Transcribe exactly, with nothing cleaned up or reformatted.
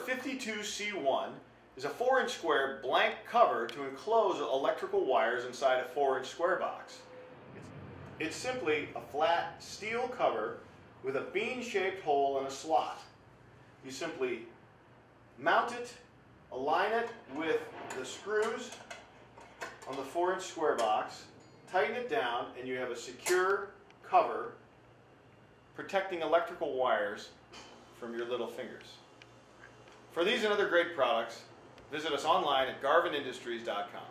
fifty-two C one is a four inch square blank cover to enclose electrical wires inside a four inch square box. It's simply a flat steel cover with a bean-shaped hole and a slot. You simply mount it, align it with the screws on the four inch square box, tighten it down, and you have a secure cover protecting electrical wires from your little fingers. For these and other great products, visit us online at garvin industries dot com.